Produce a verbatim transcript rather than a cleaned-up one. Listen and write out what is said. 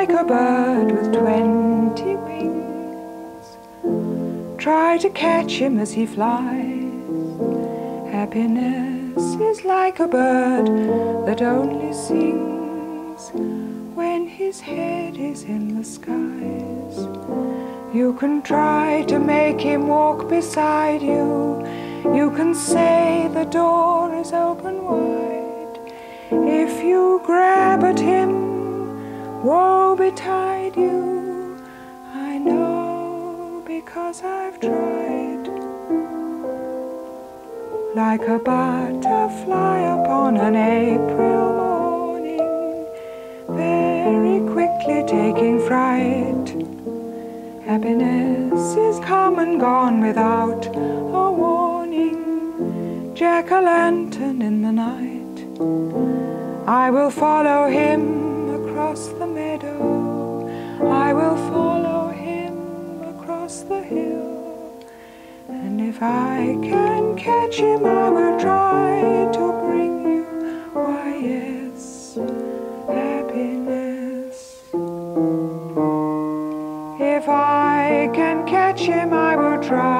like a bird with twenty wings. Try to catch him as he flies. Happiness is like a bird that only sings when his head is in the skies. You can try to make him walk beside you. You can say the door is open wide. If you grab at him, woe betide you. I know because I've tried. Like a butterfly upon an April morning, very quickly taking fright. Happiness is come and gone without a warning. Jack-o'-lantern in the night. I will follow him across the meadow. I will follow him across the hill. And if I can catch him, I will try to bring you. Why, yes, happiness. If I can catch him, I will try.